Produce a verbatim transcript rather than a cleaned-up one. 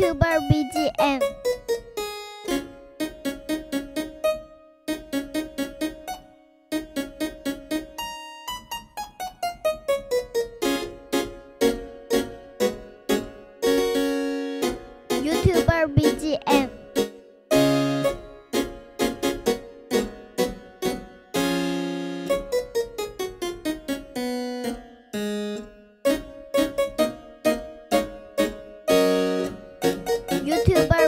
YouTuber B G M。 YouTuber B G M。 YouTuber